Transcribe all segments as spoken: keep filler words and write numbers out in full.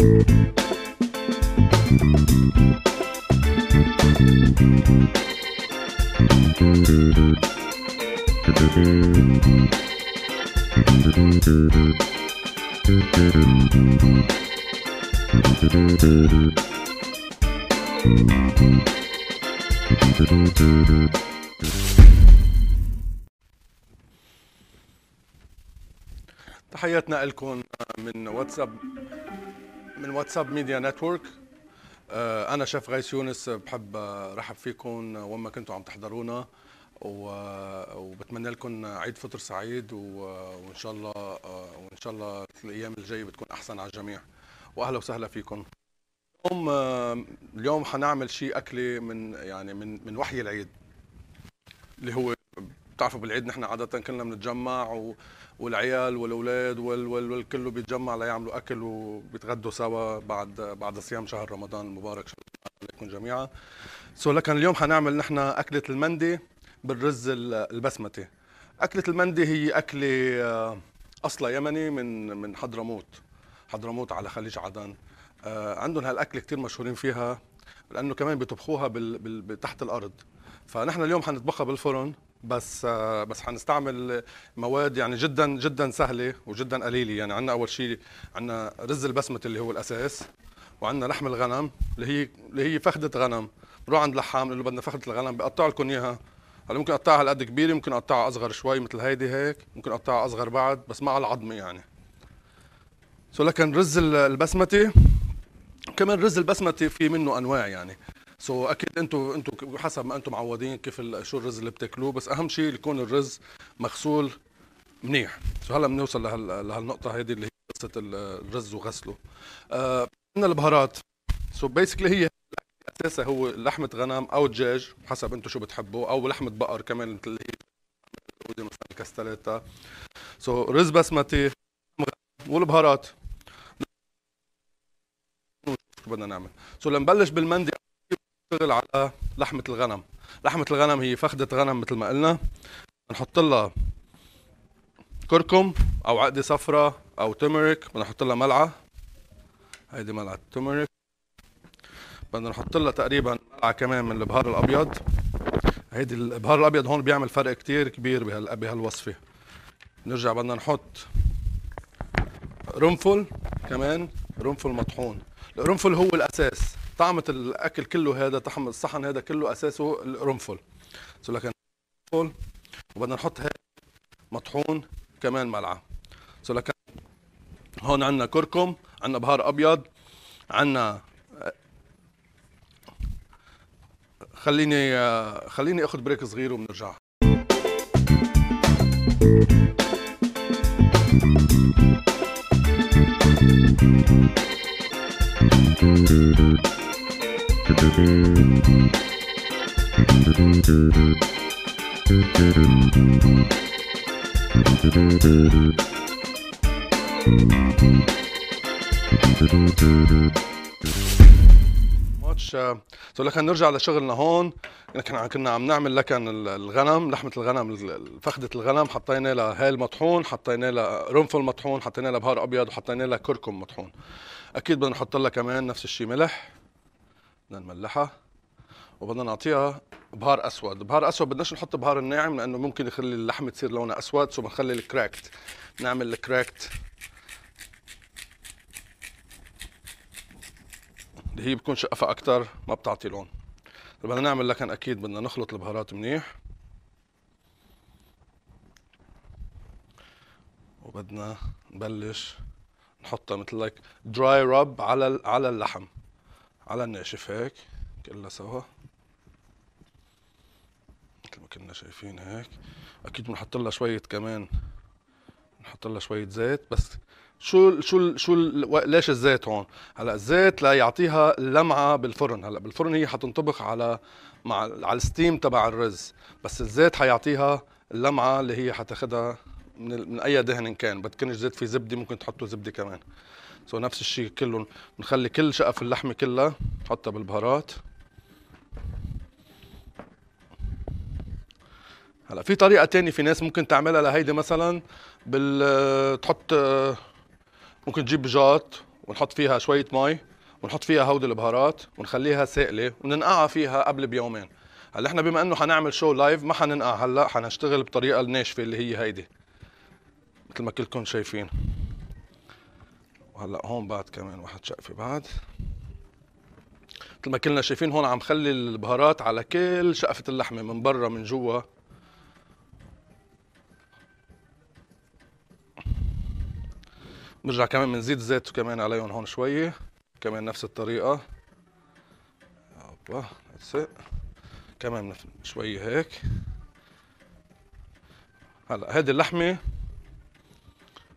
تحياتنا لكم من واتساب من واتساب ميديا نتورك. أنا شيف غيث يونس، بحب رحب فيكم وين ما كنتوا عم تحضرونا، وبتمنى لكم عيد فطر سعيد، وإن شاء الله وإن شاء الله الأيام الجاية بتكون أحسن على الجميع. وأهلا وسهلا فيكم. اليوم اليوم حنعمل شيء أكلة من يعني من من وحي العيد، اللي هو بتعرفوا بالعيد نحن عادة كلنا بنتجمع، والعيال والأولاد والكل بيتجمع ليعملوا أكل وبيتغدوا سوا بعد بعد صيام شهر رمضان المبارك. شكرا لكم جميعا. سو لكن اليوم حنعمل نحن أكلة المندي بالرز البسمتي. أكلة المندي هي أكلة أصلها يمني من من حضرموت، حضرموت على خليج عدن. عندهم هالأكلة كتير مشهورين فيها، لأنه كمان بيطبخوها تحت الأرض. فنحن اليوم حنطبخها بالفرن، بس بس حنستعمل مواد يعني جدا جدا سهله وجدا قليله. يعني عندنا اول شيء عندنا رز البسمتي اللي هو الاساس، وعندنا لحم الغنم اللي هي اللي هي فخده غنم. بنروح عند لحام بنقول له بدنا فخده الغنم، بقطع لكم اياها. هلا ممكن اقطعها هالقد كبيره، ممكن اقطعها اصغر شوي مثل هيدي هيك، ممكن اقطعها اصغر بعد، بس مع العظم يعني. سو لكن رز البسمتي، كمان رز البسمتي في منه انواع يعني. سو so, اكيد انتم انتم حسب ما انتم معودين كيف شو الرز اللي بتاكلوه، بس اهم شيء يكون الرز مغسول منيح. سو so, هلا بنوصل لهال... لهالنقطه هذه اللي هي قصه الرز وغسله. آه... عندنا البهارات. سو so, بيسكلي هي اساسها هو لحمه غنم او دجاج حسب انتم شو بتحبوا، او لحمه بقر كمان مثل اللي هي مثلا الكاستليتا. سو so, رز بسمتي والبهارات شو بدنا نعمل. سو so, لنبلش بالمندي نشتغل على لحمة الغنم. لحمة الغنم هي فخدة غنم مثل ما قلنا. بنحط لها كركم أو عقدة صفراء أو تمرك، بدنا نحط لها ملعقة، هيدي ملعقة تمرك. بدنا نحط لها تقريبا ملعقة كمان من البهار الأبيض. هيدي البهار الأبيض هون بيعمل فرق كتير كبير بهالوصفة. نرجع بدنا نحط قرنفل كمان، قرنفل مطحون. القرنفل هو الأساس، طعمة الأكل كله هذا، طعم الصحن هذا كله أساسه القرنفل. سو لكن قرنفل، وبدنا نحط هيك مطحون كمان ملعقة. سو لكن هون عندنا كركم، عندنا بهار أبيض، عندنا خليني خليني آخذ بريك صغير وبنرجع. ماتش. سو لكن نرجع لشغلنا هون. كنا عم نعمل لكن الغنم، لحمه الغنم، فخده الغنم، حطينا لها هيل مطحون، حطينا لها قرنفل مطحون، حطينا لها بهار ابيض، وحطينا لها كركم مطحون. اكيد بدنا نحط لها كمان نفس الشيء ملح، بدنا نملحها، وبدنا نعطيها بهار اسود. بهار اسود بدناش نحط بهار الناعم لانه ممكن يخلي اللحمه تصير لونها اسود. سو بنخلي الكراكت، نعمل الكراكت اللي هي بتكون شقفه اكثر، ما بتعطي لون. بدنا نعمل لكن اكيد بدنا نخلط البهارات منيح، وبدنا نبلش نحطها مثل هيك دراي راب على على اللحم، على الناشف هيك كلها سوا مثل ما كنا شايفين هيك. اكيد بنحط لها شويه كمان، بنحط لها شويه زيت. بس شو شو شو ليش الزيت هون؟ هلا الزيت ليعطيها اللمعه بالفرن. هلا بالفرن هي حتنطبخ على مع على الستيم تبع الرز، بس الزيت حيعطيها اللمعه اللي هي حتاخدها من من اي دهن إن كان. بدكنش زيت، في زبده ممكن تحطوا زبده كمان. سو نفس الشيء كلهم، بنخلي كل شقف اللحمه كلها نحطها بالبهارات. هلا في طريقه ثانيه في ناس ممكن تعملها لهيدي مثلا بال تحط، ممكن تجيب جاط ونحط فيها شويه مي ونحط فيها هودي البهارات ونخليها سائله وننقعها فيها قبل بيومين. هلا احنا بما انه حنعمل شو لايف ما حننقع هلا، حنشتغل بطريقه الناشفه اللي هي هيدي مثل ما كلكم شايفين. وهلا هون بعد كمان واحد شقفه بعد مثل ما كلنا شايفين. هون عم خلي البهارات على كل شقفه اللحمه من برا من جوا. بنرجع كمان بنزيد زيت كمان عليهم هون شويه كمان نفس الطريقه. يابا كمان شويه هيك. هلا هذه اللحمه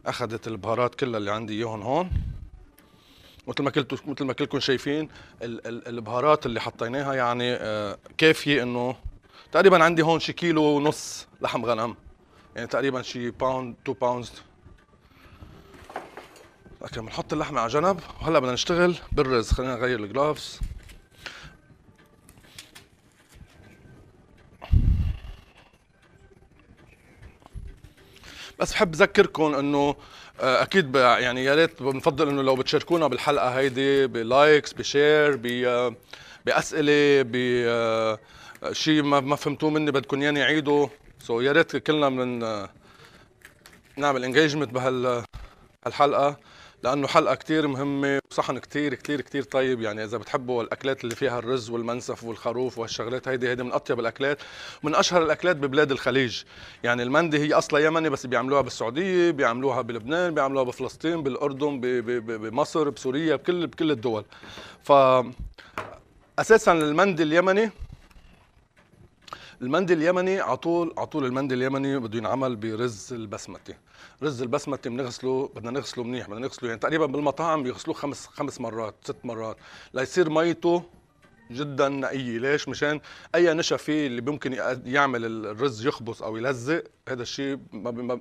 اخذت البهارات كلها اللي عندي اياهم هون مثل ما كلتوا مثل ما كلكم شايفين. البهارات اللي حطيناها يعني كافيه انه تقريبا عندي هون شي كيلو ونص لحم غنم، يعني تقريبا شي باوند تو باوندز. اوكي بنحط اللحمه على جنب وهلا بدنا نشتغل بالرز. خلينا نغير الجلافز. بس بحب اذكركم انه اكيد يعني يا ريت بنفضل انه لو بتشاركونا بالحلقه هيدي بلايكس بشير ب باسئله بشيء ما فهمتوه مني بدكم ياني اعيده. سو يا ريت كلنا من نعمل انجيجمنت بهالحلقه لانه حلقه كثير مهمه وصحن كثير كثير كثير طيب. يعني اذا بتحبوا الاكلات اللي فيها الرز والمنسف والخروف وهالشغلات هيدي هيدي من اطيب الاكلات ومن اشهر الاكلات ببلاد الخليج. يعني المندي هي اصلا يمني بس بيعملوها بالسعوديه، بيعملوها بلبنان، بيعملوها بفلسطين، بالاردن، بمصر، بسوريا، بكل بكل الدول. ف اساسا المندي اليمني المندي اليمني على طول على طول المندي اليمني بده ينعمل برز البسمتي. رز البسمتي بنغسله، بدنا نغسله منيح، بدنا نغسله يعني تقريبا بالمطاعم بيغسلوه خمس خمس مرات ست مرات ليصير ميته جدا نقيه. ليش؟ مشان اي نشا فيه اللي ممكن يعمل الرز يخبص او يلزق، هذا الشيء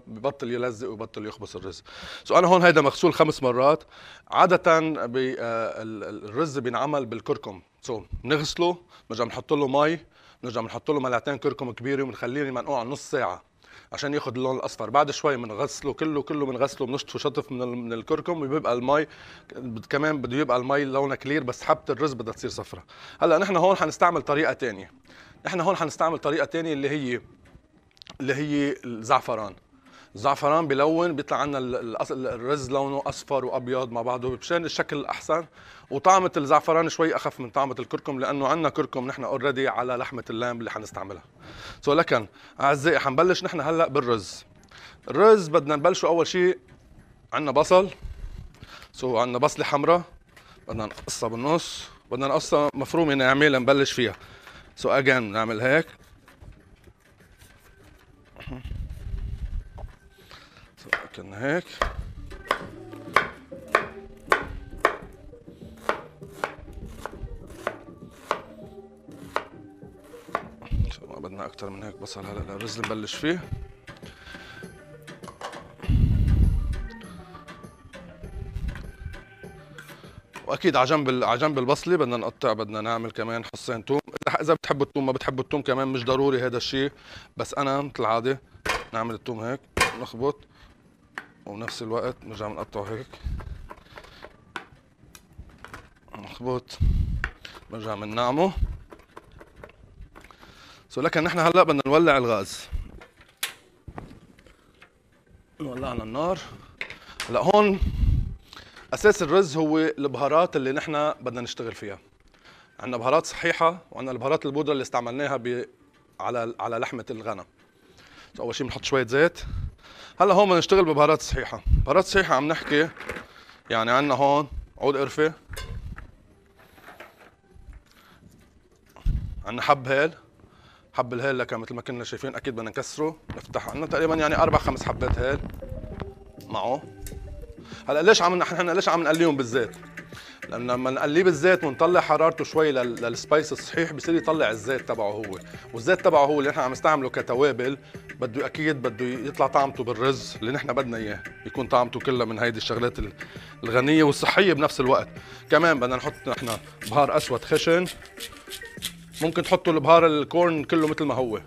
ببطل يلزق وببطل يخبص الرز. سو انا هون هيدا مغسول خمس مرات. عاده بي الرز بينعمل بالكركم. سو بنغسله بنرجع بنحط له مي، نرجع بنحط له ملعقتين كركم كبيره وبنخليه منقوع على نص ساعه عشان ياخذ اللون الاصفر. بعد شوي بنغسله كله كله بنغسله بنشطفه شطف من من الكركم وبيبقى المي كمان بده يبقى المي لونه كلير بس حبه الرز بدها تصير صفرة. هلا نحن هون حنستعمل طريقه ثانيه. نحن هون حنستعمل طريقه ثانيه اللي هي اللي هي الزعفران. الزعفران بلون بيطلع عنا الرز لونه اصفر وابيض مع بعضه مشان الشكل الاحسن، وطعمه الزعفران شوي اخف من طعمه الكركم لانه عنا كركم نحن اوريدي على لحمه اللام اللي حنستعملها. سو لكن اعزائي حنبلش نحن هلا بالرز. الرز بدنا نبلشه اول شيء عنا بصل. سو عنا بصله حمراء بدنا نقصها بالنص، بدنا نقصها مفرومه ناعمه لنبلش فيها. سو اجين نعمل هيك. كنا هيك ما بدنا اكثر من هيك بصل. هلا الرز نبلش فيه. واكيد على جنب على جنب البصله بدنا نقطع، بدنا نعمل كمان فصين ثوم اذا بتحبوا الثوم. ما بتحبوا الثوم كمان مش ضروري هذا الشيء، بس انا مثل العاده نعمل الثوم هيك نخبط وبنفس الوقت بنرجع بنقطعه هيك نخبط بنرجع بننعمه. سو لكن نحن هلا بدنا نولع الغاز، ولعنا النار. هلا هون اساس الرز هو البهارات اللي نحن بدنا نشتغل فيها. عندنا بهارات صحيحه وعندنا البهارات البودره اللي استعملناها ب على على لحمه الغنم. سو اول شيء بنحط شويه زيت. هلا هون بنشتغل ببهارات صحيحه. بهارات صحيحه عم نحكي يعني عندنا هون عود قرفه، عندنا حب هيل. حب الهيل لك مثل ما كنا شايفين اكيد بدنا نكسره نفتحه. عندنا تقريبا يعني اربع خمس حبات هيل معه. هلا ليش عم نحن ليش عم نقليهم بالزيت؟ لأن لما نقليه بالزيت ونطلع حرارته شوي للسبايس الصحيح بصير يطلع الزيت تبعه هو، والزيت تبعه هو اللي نحن عم نستعمله كتوابل بده اكيد بده يطلع طعمته بالرز اللي نحن بدنا اياه، يكون طعمته كلها من هيدي الشغلات الغنيه والصحيه بنفس الوقت. كمان بدنا نحط نحن بهار اسود خشن. ممكن تحطوا البهار الكورن كله مثل ما هو.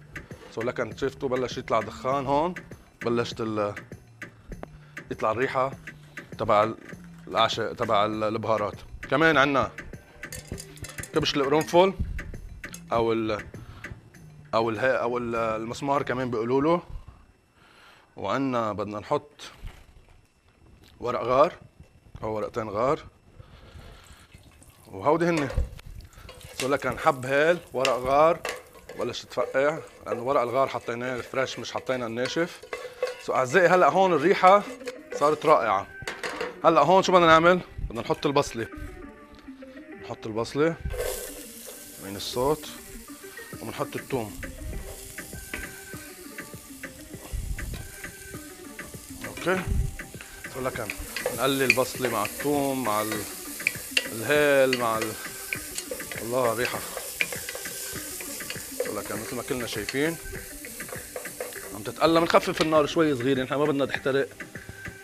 سو لكن شفتوا بلش يطلع دخان هون، بلشت ال... يطلع الريحه تبع العشاء تبع البهارات. كمان عندنا كبش القرنفل او ال او ال او المسمار كمان بيقولوا له. وعندنا بدنا نحط ورق غار او ورقتين غار، وهودي هن بقول لك هنحب هيل ورق غار. بلش تفقع لانه ورق الغار حطيناه الفريش مش حطينا الناشف. سو اعزائي هلا هون الريحه صارت رائعه. هلا هون شو بدنا نعمل؟ بدنا نحط البصله. نحط البصله من الصوت وبنحط الثوم. اوكي بقول لك نقلي البصله مع الثوم مع ال... الهيل مع ال... الله ريحه. لكن مثل ما كلنا شايفين عم تتقلى. بنخفف النار شوي صغيره، نحن ما بدنا تحترق،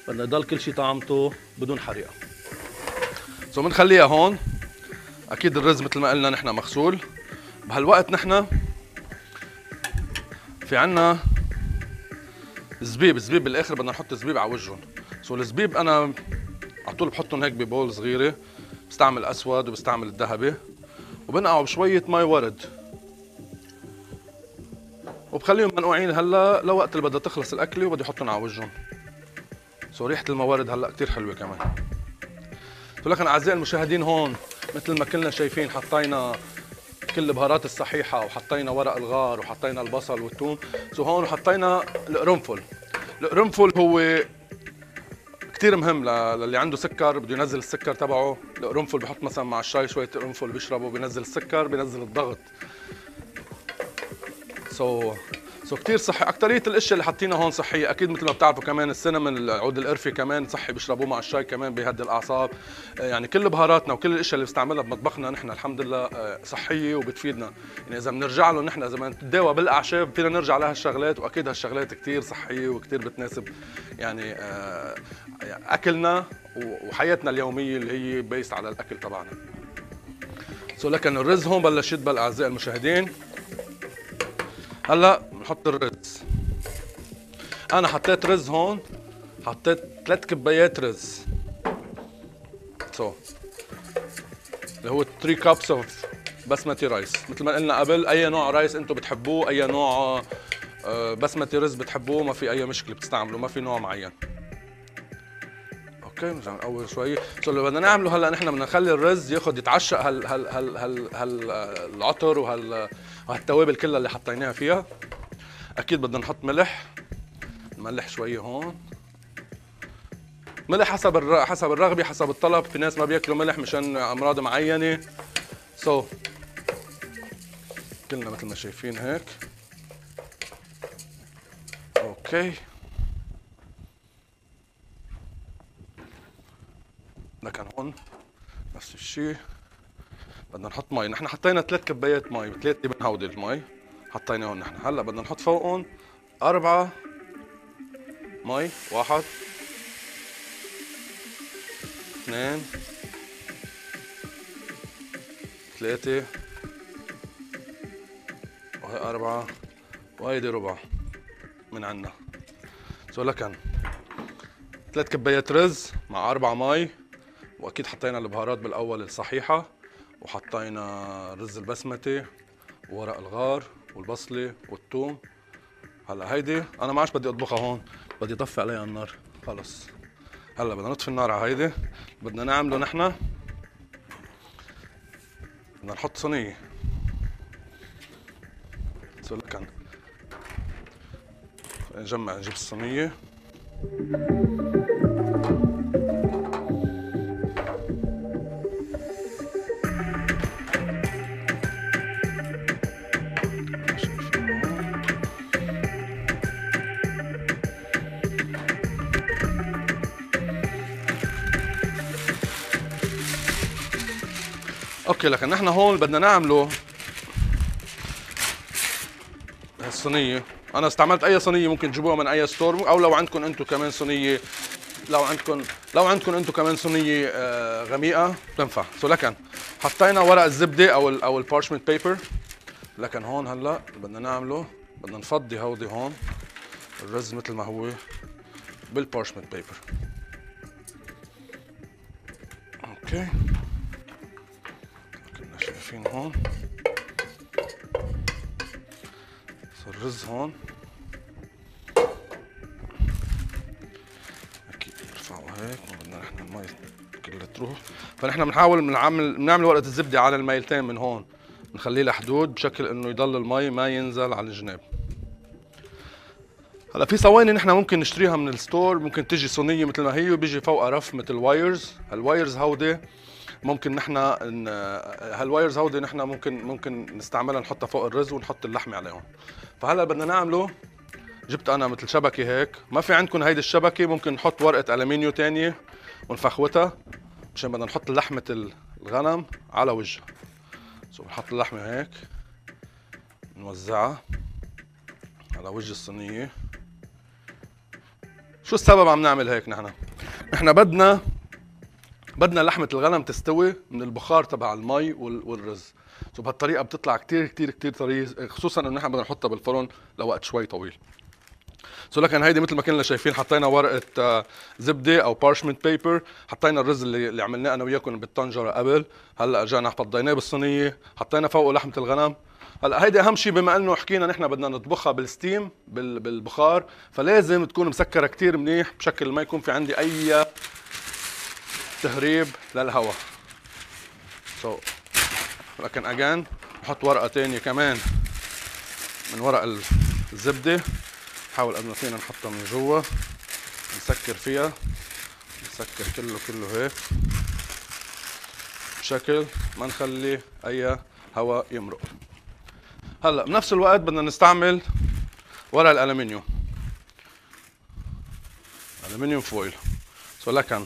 بدنا يضل كل شيء طعمته بدون حريقه. سو بنخليها هون. اكيد الرز مثل ما قلنا نحن مغسول. بهالوقت نحن في عنا زبيب، زبيب بالاخر بدنا نحط زبيب على وجههم. سو الزبيب انا على طول بحطهم هيك ببول صغيره، بستعمل اسود وبستعمل الذهبي، وبنقعوا بشويه مي ورد وبخليهم منقوعين هلا لوقت اللي بدها تخلص الاكله، وبدي احطهم على وجههم. سو ريحه الموارد هلا كثير حلوه كمان. ولكن اعزائي المشاهدين هون مثل ما كلنا شايفين حطينا كل البهارات الصحيحه، وحطينا ورق الغار، وحطينا البصل والثوم. سو هون وحطينا القرنفل. القرنفل هو كثير مهم للي عنده سكر بده ينزل السكر تبعه. القرنفل بحط مثلا مع الشاي شويه قرنفل بيشربه بينزل السكر، بينزل الضغط. سو سو كثير صحي. اكثريه الاشياء اللي حاطينها هون صحيه اكيد، مثل ما بتعرفوا كمان السينامون العود القرفي كمان صحي، بيشربوه مع الشاي كمان بيهدي الاعصاب. يعني كل بهاراتنا وكل الاشياء اللي بنستعملها بمطبخنا نحن الحمد لله صحيه وبتفيدنا. يعني اذا بنرجع له نحن، اذا بنتداوى بالاعشاب فينا نرجع لهالشغلات، واكيد هالشغلات كثير صحيه وكثير بتناسب يعني اكلنا وحياتنا اليوميه اللي هي بيست على الاكل تبعنا. سو لكن الرز هون بلش يدبل اعزائي المشاهدين. هلا بنحط الرز. انا حطيت رز هون، حطيت ثلاث كبايات رز. سو اللي هو ثلاثة كابس اوف بسمتي رايس. مثل ما قلنا قبل اي نوع رايس انتم بتحبوه، اي نوع بسمتي رز بتحبوه، ما في اي مشكله بتستعملوا، ما في نوع معين. اوكي بنرجع نقور شوي. سو اللي بدنا نعمله هلا نحن بدنا نخلي الرز ياخذ يتعشق هال هال هال هال هالعطر وهال وهالتوابل كلها اللي حطيناها فيها. اكيد بدنا نحط ملح، نملح شويه هون. ملح حسب الر... حسب الرغبه، حسب الطلب. في ناس ما بياكلوا ملح مشان امراض معينه. سو so. كلنا مثل ما شايفين هيك. اوكي لكن هون نفس الشيء بدنا نحط مي. نحن حطينا ثلاث كبايات مي، ثلاثه من هودي المي حطيناهم نحن. هلا بدنا نحط فوقهم اربعه مي، واحد اثنين ثلاثه وهي اربعه وهيدي ربع من عنا. سو لكن ثلاث كبايات رز مع اربعه مي، واكيد حطينا البهارات بالاول الصحيحه، وحطينا الرز البسمتي وورق الغار والبصله والثوم. هلا هيدي انا ما عادش بدي اطبخها هون، بدي اطفي عليها النار خلص. هلا بدنا نطفي النار على هيدي. بدنا نعمله نحن بدنا نحط صينيه. سو لكن نجمع نجيب الصينيه. اوكي لكن نحن هون بدنا نعمله هالصينيه. انا استعملت اي صينيه ممكن تجيبوها من اي ستور، او لو عندكم انتم كمان صينيه، لو عندكم لو عندكم انتم كمان صينيه غميقه بتنفع. سو لكن حطينا ورق الزبده او ال او البارشمنت بيبر. لكن هون هلا بدنا نعمله بدنا نفضي هودي هون الرز مثل ما هو بالبارشمنت بيبر. اوكي كنا شايفين هون صار رز هون، اكيد نرفعه هيك ما بدنا نحن المي كلها تروح، فنحن بنحاول بنعمل بنعمل ورقة الزبدة على الميلتين من هون، بنخليه لحدود بشكل انه يضل المي ما ينزل على الجناب. هلا في صواني نحن ممكن نشتريها من الستور، ممكن تجي صينيه مثل ما هي وبيجي فوقها رف مثل وايرز، هالوايرز هودي ممكن نحن هالوايرز هودي نحن ممكن ممكن نستعملها نحطها فوق الرز ونحط اللحمه عليهم. فهلا بدنا نعمله جبت انا مثل شبكه هيك، ما في عندكم هيدي الشبكه ممكن نحط ورقه ألمنيو ثانيه ونفخوتها مشان بدنا نحط لحمه الغنم على وجهها. سو بنحط اللحمه هيك نوزعها على وجه الصينيه. شو السبب عم نعمل هيك نحن؟ نحن بدنا بدنا لحمة الغنم تستوي من البخار تبع المي والرز، سو بهالطريقة بتطلع كتير كتير كتير طرية، خصوصا انه نحن بدنا نحطها بالفرن لوقت شوي طويل. سو لكن هيدي مثل ما كنا شايفين حطينا ورقة زبدة أو بارشمنت بيبر، حطينا الرز اللي, اللي عملناه أنا وياكم بالطنجرة قبل، هلا رجعنا فضيناه بالصينية، حطينا فوقه لحمة الغنم. هلا هيدي اهم شيء بما انه حكينا نحن بدنا نطبخها بالستيم بالبخار، فلازم تكون مسكره كتير منيح بشكل ما يكون في عندي اي تهريب للهواء. سو so. لكن اجان نحط ورقه ثانيه كمان من ورق الزبده، نحاول قد ما فينا نحطها من جوا، نسكر فيها، نسكر كله كله هيك بشكل ما نخلي اي هواء يمرق. هلا بنفس الوقت بدنا نستعمل ورق الالمنيوم، الالمنيوم فويل. سو لكن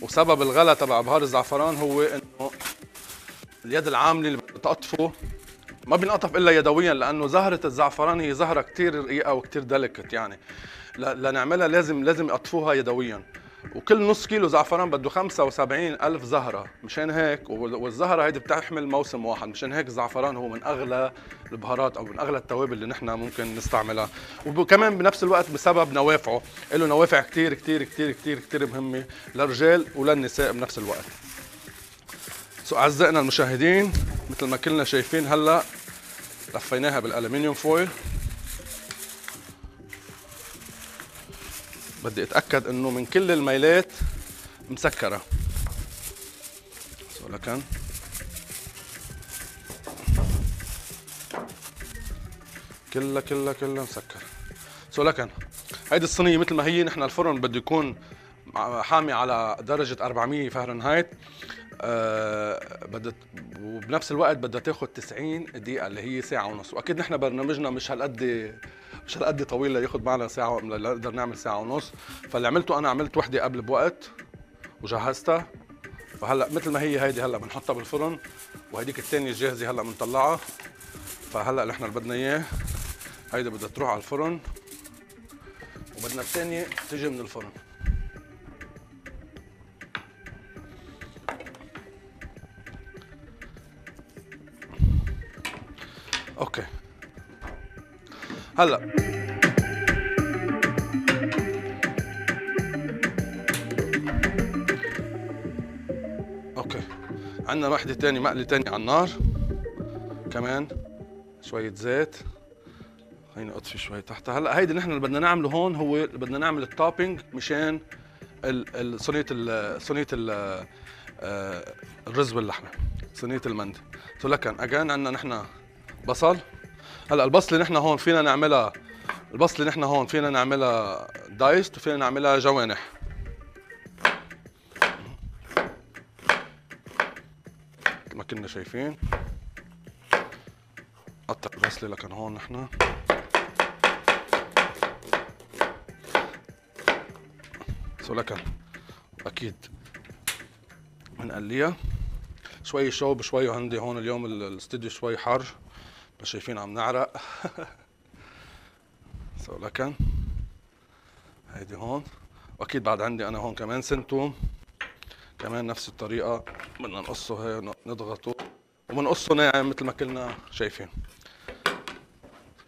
وسبب الغلا تبع بهار الزعفران هو انه اليد العاملة اللي بتقطفه ما بينقطف الا يدويا، لانه زهرة الزعفران هي زهرة كتير رقيقة وكتير دلكت، يعني لنعملها لازم لازم يقطفوها يدويا، وكل نص كيلو زعفران بده خمسة وسبعين ألف زهرة، مشان هيك والزهرة هيدي بتحمل موسم واحد، مشان هيك الزعفران هو من أغلى البهارات أو من أغلى التوابل اللي نحن ممكن نستعملها، وكمان بنفس الوقت بسبب نوافعه، له نوافع كتير كتير كتير كتير كتير مهمة للرجال وللنساء بنفس الوقت. سو أعزائنا المشاهدين مثل ما كلنا شايفين هلا لفيناها بالألمنيوم فويل، بدي اتاكد انه من كل الميلات مسكره. سو لكن كلها كلها كلها مسكره. سو لكن هيدي الصينيه مثل ما هي، نحن الفرن بده يكون حامي على درجه أربعمية فهرنهايت، أه بدت، وبنفس الوقت بدها تاخذ تسعين دقيقه اللي هي ساعه ونص، واكيد نحن برنامجنا مش هالقد مش هالقد طويل لياخذ معنا ساعه، لنقدر نعمل ساعه ونص. فاللي عملته انا عملت وحده قبل بوقت وجهزتها، فهلا مثل ما هي هيدي هلا بنحطها بالفرن، وهيديك الثانيه الجاهزه هلا بنطلعها. فهلا نحن اللي بدنا اياه هيدي بدها تروح على الفرن، وبدنا الثانيه تجي من الفرن. اوكي هلا اوكي عندنا وحده ثانيه مقله ثانيه على النار، كمان شويه زيت، خليني اطفي شوي تحتها. هلا هيدي نحن اللي بدنا نعمله هون هو اللي بدنا نعمل التوبينج مشان صينيه صينيه الرز باللحمه، صينيه المندي. سو لكن اجان عندنا نحن بصل. هلا البصله نحن هون فينا نعملها، البصله نحن هون فينا نعملها دايست وفينا نعملها جوانح. مثل ما كنا شايفين قطع البصله، لكن هون نحن سو لكن اكيد بنقليها شوي شوب شوي هندي. هون اليوم الاستديو شوي حر، بس شايفين عم نعرق. سو لكن هيدي هون، واكيد بعد عندي انا هون كمان سنتوم، كمان نفس الطريقه بدنا نقصه هيك، نضغطه وبنقصه ناعم مثل ما كلنا شايفين.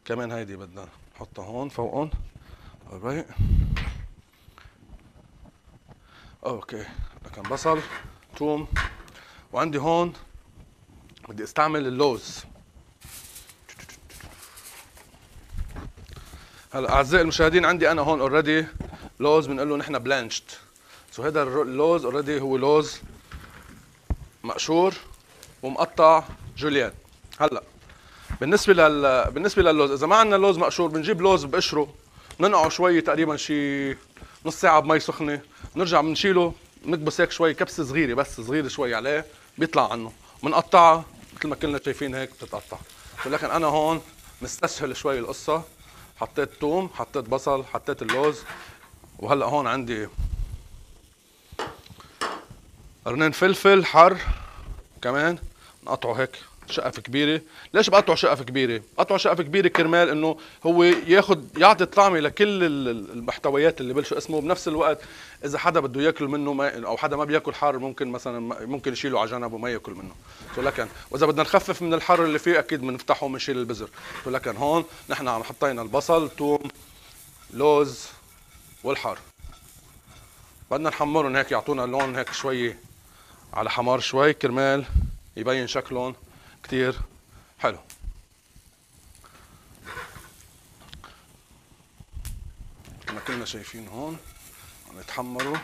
كمان هيدي بدنا نحطها هون فوقهم. اورايت اوكي. لكن بصل، ثوم، وعندي هون بدي استعمل اللوز. هلا اعزائي المشاهدين، عندي انا هون اوريدي لوز بنقول له نحن بلانشت. سو هذا اللوز اوريدي هو لوز مقشور ومقطع جوليان. هلا بالنسبه لل بالنسبه لللوز، اذا ما عندنا لوز مقشور بنجيب لوز بقشره، بننقعه شوي تقريبا شي نص ساعه بمي سخنه، بنرجع بنشيله، بنكبس هيك شوي كبسه صغيره، بس صغيره شوي عليه، بيطلع عنه، بنقطعها مثل ما كلنا شايفين هيك بتتقطع. ولكن انا هون مستسهل شوي القصه، حطيت ثوم، حطيت بصل، حطيت اللوز، وهلا هون عندي قرنين فلفل حر كمان بنقطعه هيك شقف كبيره. ليش بقطعه شقف كبيره؟ بقطعه شقف كبيره كرمال انه هو ياخذ يعطي طعمه لكل المحتويات اللي بلشوا اسمه. بنفس الوقت اذا حدا بده ياكل منه ما، او حدا ما بياكل حار، ممكن مثلا ممكن يشيله على جنب وما ياكل منه. ولكن واذا بدنا نخفف من الحر اللي فيه اكيد بنفتحه وبنشيل البذر. ولكن هون نحن عم حطينا البصل، ثوم، لوز والحار، بدنا نحمرهم هيك يعطونا لون هيك شوي على حمار شوي كرمال يبين شكلهم كتير حلو. مثل ما كلنا شايفين هون عم يتحمروا.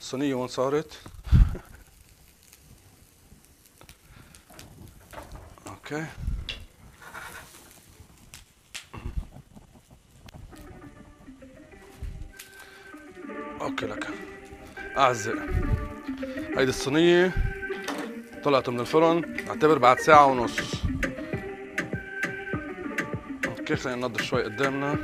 الصينية وين صارت؟ اوكي اوكي لك اعزائي، هيدي الصينية طلعت من الفرن، نعتبر بعد ساعة ونص. اوكي خلينا ننظف شوي قدامنا.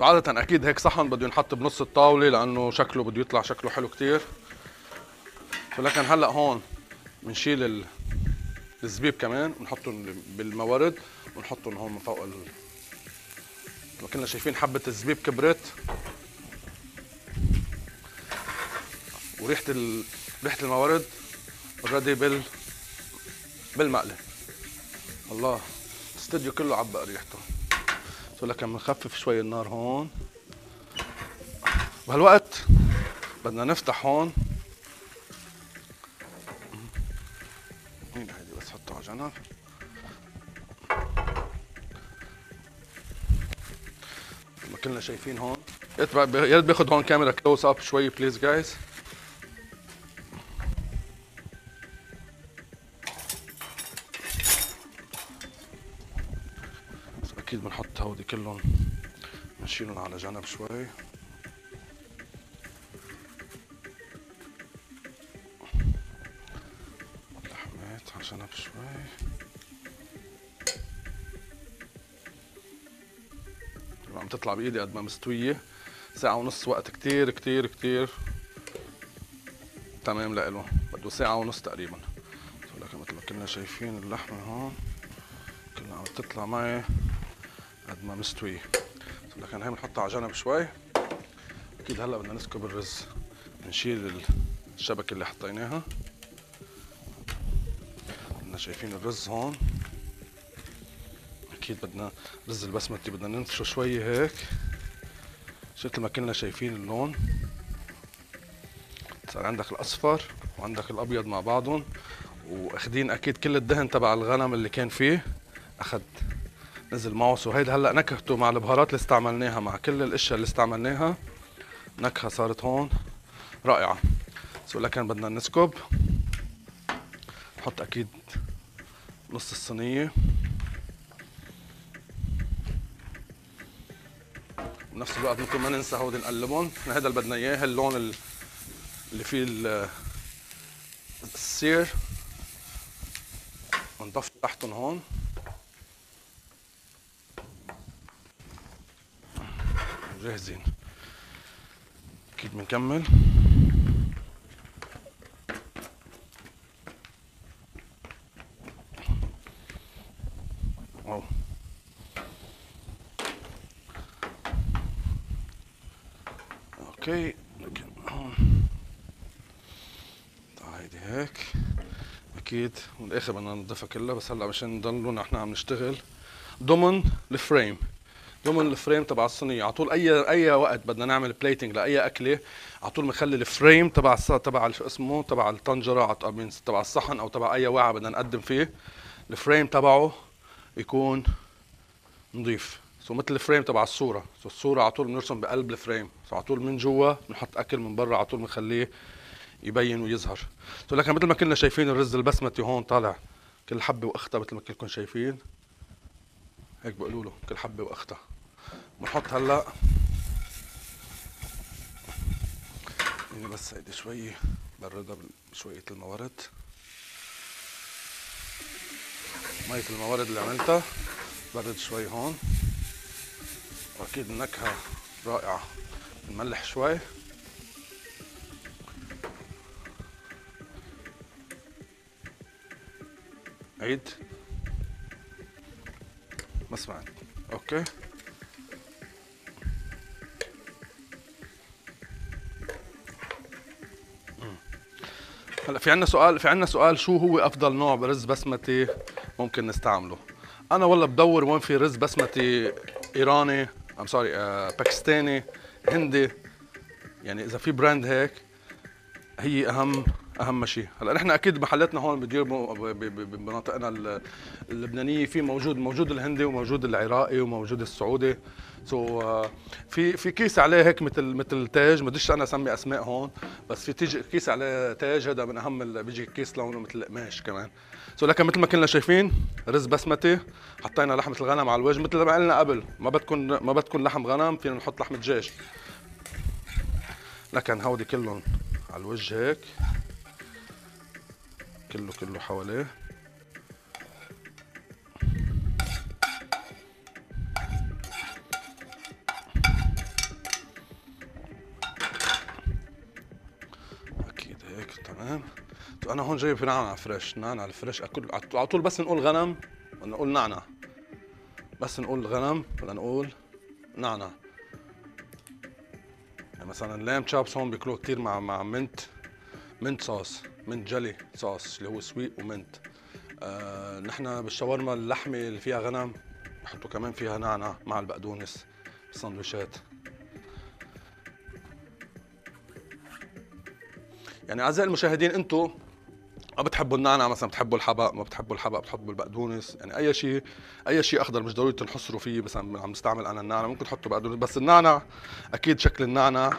عادة اكيد هيك صحن بده ينحط بنص الطاولة لأنه شكله بده يطلع شكله حلو كتير. ولكن هلا هون بنشيل الزبيب كمان بنحطهم بالموارد ونحطهم هون من فوق ال... كنا شايفين حبة الزبيب كبرت، وريحة ال... ريحة الموارد اوريدي بال بالمقلة. الله الاستديو كله عبق ريحته. ولكن بنخفف شوي النار هون. بهالوقت بدنا نفتح هون. مين هيدي بس حطها على جنب. كلنا شايفين هون، يا ريت باخذ هون كاميرا كلوز اب شوي بليز جايز. اكيد بنحط هودي كلهم بنشيلهم على جنب شوي. لحمات على جنب شوي. عم تطلع بايدي قد ما مستويه، ساعه ونص وقت كتير كتير كتير تمام لإله، بده ساعه ونص تقريبا. ولكن مثل ما كنا شايفين اللحمه هون كنا عم تطلع معي قد ما مستويه. ولكن هي بنحطها على جنب شوي. اكيد هلا بدنا نسكب الرز، بنشيل الشبكه اللي حطيناها. كنا شايفين الرز هون، اكيد بدنا رز البسمتي بدنا ننفشه شوي هيك مثل ما كنا شايفين اللون. صار عندك الاصفر وعندك الابيض مع بعضهم، واخدين اكيد كل الدهن تبع الغنم اللي كان فيه، اخد نزل معه. وهيدا هلا نكهته مع البهارات اللي استعملناها، مع كل الاشياء اللي استعملناها، نكهه صارت هون رائعه. ولكن بدنا نسكب، نحط اكيد نص الصينيه، بنفس الوقت ممكن ما ننسى هودي نقلبهم. نحن هذا اللي بدنا اياه، اللون اللي فيه السير، ونضف تحتهم هون. جاهزين اكيد. بنكمل اهو. اوكي هيدي هيك اكيد، والاخر بدنا ننضفها كلها، بس هلا مشان نضلنا احنا عم نشتغل ضمن الفريم، ضمن الفريم تبع الصينيه. على طول اي اي وقت بدنا نعمل بليتنج لاي اكله، على طول بنخلي الفريم تبع تبع شو اسمه تبع الطنجره تبع الصحن او تبع اي واعه بدنا نقدم فيه، الفريم تبعه يكون نظيف. سو مثل الفريم تبع الصوره، سو الصوره على طول بنرسم بقلب الفريم، سو على طول من جوا بنحط اكل، من برا على طول بنخليه يبين ويظهر. سو لكن مثل ما كنا شايفين الرز البسمتي هون طالع كل حبه واختها، مثل ما كلكم شايفين هيك بقولوا له كل حبه واختها. بنحط هلا يعني بس هيدي شوي بردها بشويه الموارد، ميه الموارد اللي عملتها برد شوي هون، واكيد النكهه رائعه. بنملح شوي عيد ما سمعت. اوكي هلا في عندنا سؤال، في عندنا سؤال شو هو افضل نوع برز بسمتي ممكن نستعمله؟ انا والله بدور وين في رز بسمتي ايراني ام سوري باكستاني هندي، يعني اذا في براند هيك هي اهم اهم شيء. هلا نحن اكيد محلاتنا هون بدير بمناطقنا اللبنانيه في موجود، موجود الهندي وموجود العراقي وموجود السعودي. سو في في كيس عليه هيك مثل مثل تاج، ما بديش انا اسمي اسماء هون، بس في تيجي كيس عليه تاج، هذا من اهم اللي بيجي كيس لونه مثل القماش كمان. سو لكن مثل ما كنا شايفين رز بسمتي، حطينا لحمه الغنم على الوجه مثل ما قلنا قبل، ما بدكم ما بدكم لحم غنم فينا نحط لحمه دجاج، لكن هودي كلهم على الوجه هيك كله كله حواليه. اكيد هيك تمام. انا هون جايب نعنع على فريش، نعنع الفريش اكل على طول، بس نقول غنم بدنا نقول نعنع، بس نقول غنم بدنا نقول نعنع. يعني مثلا اللام تشابس هون بياكلوه كثير مع مع منت، منت صوص، منت جلي صوص اللي هو سويق ومنت. آه نحن بالشاورما اللحمه اللي فيها غنم نحطوا كمان فيها نعنع مع البقدونس بالسندويشات. يعني اعزائي المشاهدين انتم ما بتحبوا النعنع مثلا، بتحبوا الحبق، ما بتحبوا الحبق بتحبوا البقدونس، يعني اي شيء اي شيء اخضر مش ضروري تنحصروا فيه. مثلا عم نستعمل انا النعنع ممكن تحطوا بقدونس، بس النعنع اكيد شكل النعنع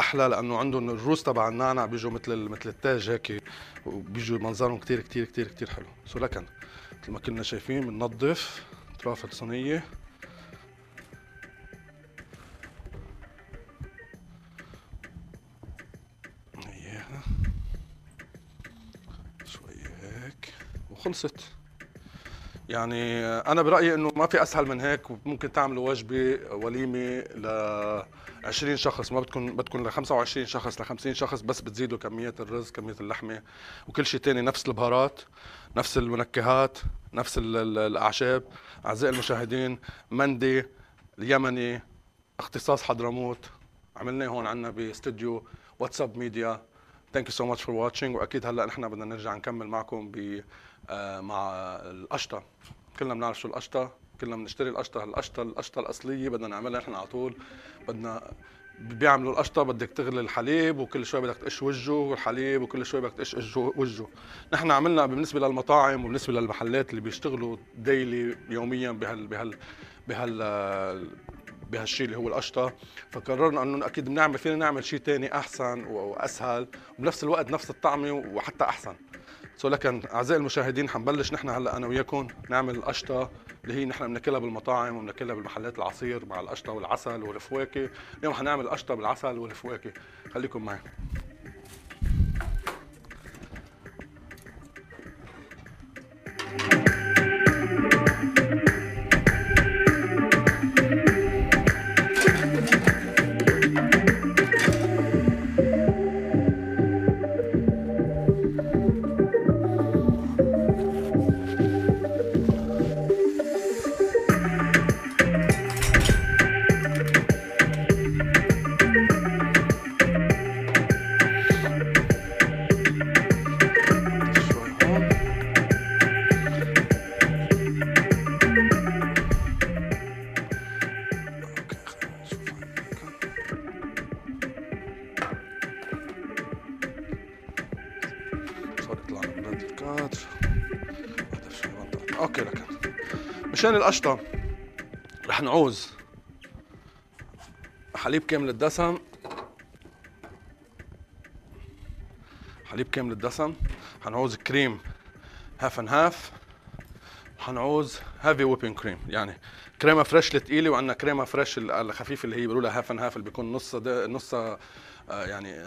احلى، لانه عندهم الروس تبع النعنع بيجوا مثل مثل التاج هيك، وبيجوا منظرهم كثير كثير كثير كثير حلو. سو لكن مثل ما كنا شايفين بننظف اطراف الصينيه اياها شوي هيك وخلصت. يعني انا برايي انه ما في اسهل من هيك، وممكن تعملوا وجبه وليمه ل عشرين شخص، ما بدكم بدكم ل خمسة وعشرين شخص ل خمسين شخص، بس بتزيدوا كميات الرز كمية اللحمة وكل شيء تاني، نفس البهارات نفس المنكهات نفس الأعشاب. أعزائي المشاهدين مندي اليمني اختصاص حضرموت عملناه هون عنا باستديو واتساب ميديا. Thank you so much for watching. وأكيد هلأ نحن بدنا نرجع نكمل معكم ب آه مع القشطة. كلنا بنعرف شو القشطة، كلنا بنشتري القشطه، القشطه القشطه الاصليه بدنا نعملها نحن على طول. بدنا بيعملوا القشطه بدك تغلي الحليب، وكل شوي بدك تقش وجهه والحليب، وكل شوي بدك تقش وجهه. نحن عملنا بالنسبه للمطاعم وبالنسبه للمحلات اللي بيشتغلوا ديلي يوميا بهال بهال بهال بهالشيء اللي هو القشطه، فقررنا انه اكيد بنعمل فينا نعمل شيء ثاني احسن واسهل وبنفس الوقت نفس الطعمه وحتى احسن. سو لكن اعزائي المشاهدين حنبلش نحن هلا انا وياكم نعمل القشطه اللي هي نحن بناكلها بالمطاعم وبناكلها بالمحلات، العصير مع القشطه والعسل والفواكه. اليوم حنعمل قشطه بالعسل والفواكه، خليكم معي. اوكي لك. مشان القشطه رح نعوز حليب كامل الدسم، حليب كامل الدسم، حنعوز كريم هاف اند هاف، وحنعوز هافي ويبنج كريم، يعني كريمه فريش الثقيله وعندنا كريمه فريش الخفيفه اللي هي بيقولوا لها هاف اند هاف اللي بيكون نص نص يعني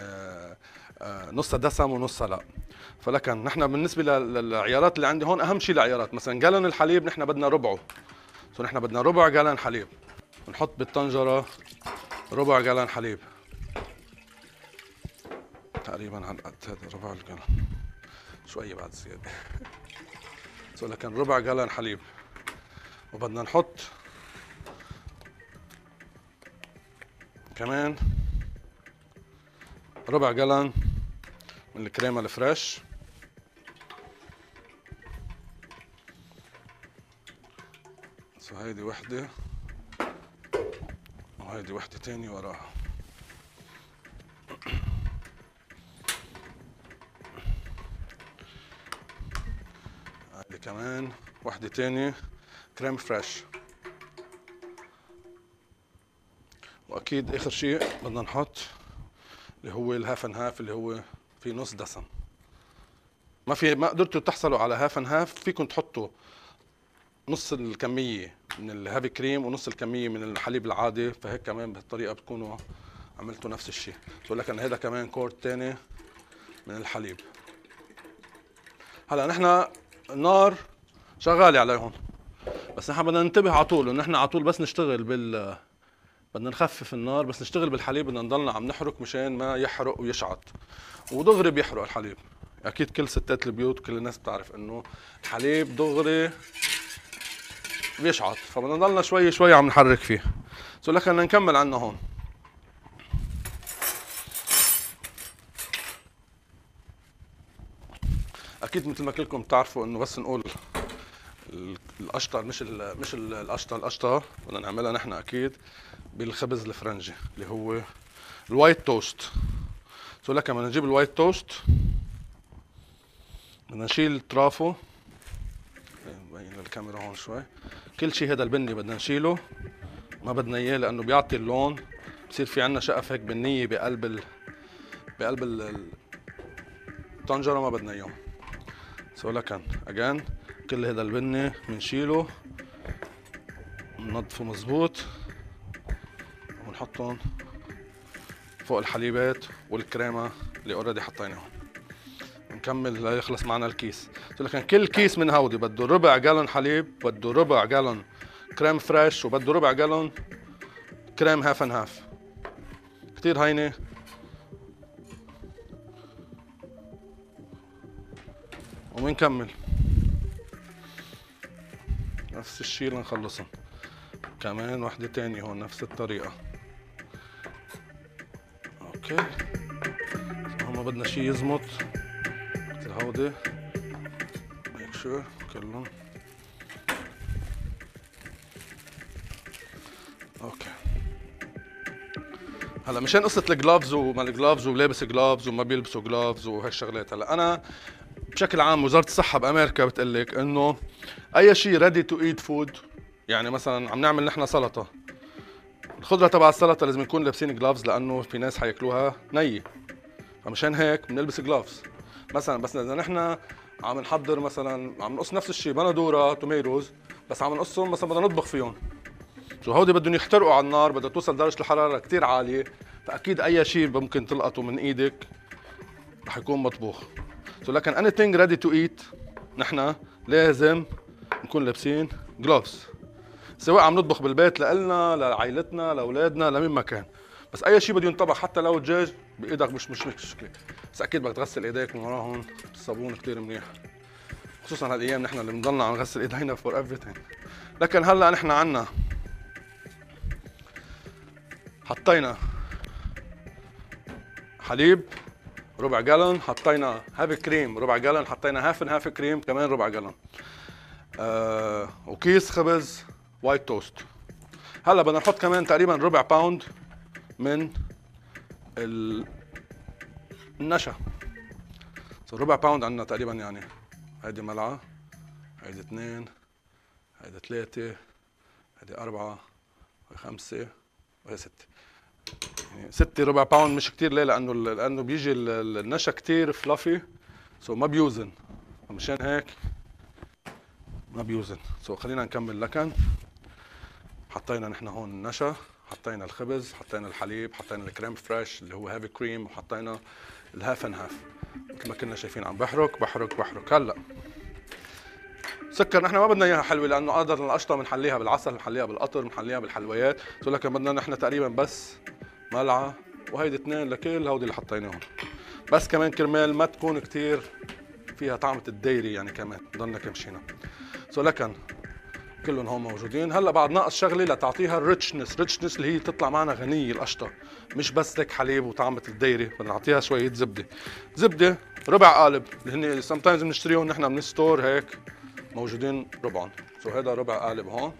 نص دسم ونص لا. فلكن نحن بالنسبه للعيارات اللي عندي هون اهم شيء العيارات، مثلا جالون الحليب نحن بدنا ربعه، سو نحن بدنا ربع جالون حليب، بنحط بالطنجره ربع جالون حليب تقريبا على قد هذا، ربع الجالون شوي بعد زياده، سو لكن ربع جالون حليب، وبدنا نحط كمان ربع جالون من الكريمه الفريش، سو هيدي وحده وهيدي وحده تاني وراها. هيدي كمان وحده تاني كريم فريش، واكيد اخر شيء بدنا نحط اللي هو الهاف اند هاف اللي هو في نص دسم. ما في ما قدرتوا تحصلوا على هاف اند هاف، فيكم تحطوا نص الكميه من الهافي كريم ونص الكميه من الحليب العادي، فهيك كمان بهالطريقه بتكونوا عملتوا نفس الشيء. بقول لك ان هذا كمان كورت ثاني من الحليب. هلا نحن النار شغاله عليهم، بس نحن بدنا ننتبه على طول، ونحن على طول بس نشتغل بال بدنا نخفف النار، بس نشتغل بالحليب بدنا نضلنا عم نحرك مشان ما يحرق ويشعط، ودغري بيحرق الحليب. اكيد كل ستات البيوت كل الناس بتعرف انه الحليب دغري بيشعط، فبدنا نضلنا شوي شوي عم نحرك فيه. سو لكن بدنا نكمل عنا هون. اكيد مثل ما كلكم بتعرفوا انه بس نقول القشطه مش ال مش القشطه القشطه بدنا نعملها نحن اكيد بالخبز الفرنجي اللي هو الوايت توست. سو لك لما نجيب الوايت توست بدنا نشيل طرافه، مبين للكاميرا هون شوي، كل شيء هذا البني بدنا نشيله، ما بدنا اياه لانه بيعطي اللون، بصير في عندنا شقف هيك بنيه بقلب ال بقلب الطنجره، ما بدنا اياهم. سو لكن اجان كل هذا البني بنشيله، بننظفه مظبوط، ونحطهم فوق الحليبات والكريمه اللي اوريدي حطيناهم، ونكمل ليخلص معنا الكيس. قلت لكم كل كيس من هودي بده ربع جالون حليب، بده ربع جالون كريم فريش، وبده ربع جالون كريم هاف اند هاف، كثير هينه وبنكمل نفس الشيء لنخلصهم. كمان وحده ثانيه هون نفس الطريقه. اوكي هون بدنا شيء يزمط مثل هودي، ميك شور كلهم. اوكي هلا مشان قصه الجلافز وما الجلافز ولابس جلافز وما بيلبسوا جلافز وهالشغلات، هلا انا بشكل عام وزاره الصحه بامريكا بتقول لك انه اي شيء ريدي تو ايت فود، يعني مثلا عم نعمل نحن سلطه، الخضره تبع السلطه لازم يكون لابسين جلافز لانه في ناس حياكلوها نيه، فمشان هيك بنلبس جلافز. مثلا بس اذا نحن عم نحضر مثلا عم نقص نفس الشيء بندوره توميروز، بس عم نقصهم مثلا بدنا نطبخ فيهم، سو هودي بدهم يحترقوا على النار، بدها توصل درجه الحراره كثير عاليه، فاكيد اي شيء ممكن تلقطه من ايدك رح يكون مطبوخ. سو لكن اني ثينج ريدي تو ايت نحن لازم نكون لابسين جلافز، سواء عم نطبخ بالبيت لالنا لعائلتنا لاولادنا لمين ما كان، بس اي شيء بده ينطبخ حتى لو دجاج بايدك مش مش مشكله، بس اكيد بدك تغسل ايديك من وراهم بالصابون كثير منيح، خصوصا هالايام نحن اللي بنضلنا عم نغسل ايدينا فور everything. لكن هلا نحن عنا حطينا حليب ربع جالون، حطينا هاف كريم ربع جالون، حطينا هاف اند هاف كريم كمان ربع جالون، آه وكيس خبز وايت توست. هلا بدنا نحط كمان تقريبا ربع باوند من النشا، ربع باوند عندنا تقريبا، يعني هيدي ملعقه هيدي اثنين هيدا ثلاثة، هيدا أربعة، وهي خمسة، وهي ستة. يعني ستة ربع باوند مش كتير، ليه؟ لأنه لأنه بيجي النشا كتير فلافي، سو ما بيوزن، مشان هيك ما بيوزن. سو خلينا نكمل لكن. حطينا نحن هون النشا، حطينا الخبز، حطينا الحليب، حطينا الكريم فريش اللي هو هافي كريم، وحطينا الهاف اند هاف. مثل ما كنا شايفين عم بحرك بحرك بحرك. هلا سكر نحن ما بدنا اياها حلوه، لانه قدر القشطه بنحليها بالعسل، بنحليها بالقطر، بنحليها بالحلويات، سو لكن بدنا نحن تقريبا بس ملعقه، وهيدي اثنين لكل هودي اللي حطيناهم، بس كمان كرمال ما تكون كثير فيها طعمه الديري يعني، كمان ضلنا كمشينا. سو لكن كلهم هون موجودين. هلا بعد ناقص شغله لتعطيها الريتشنس، ريتشنس اللي هي تطلع معنا غنيه القشطه، مش بس لك حليب وطعمه الدايره، بدنا نعطيها شويه زبده. زبده ربع قالب، اللي هن سم تايمز بنشتريهم نحن من الستور هيك موجودين ربعهم، سو هذا ربع قالب هون.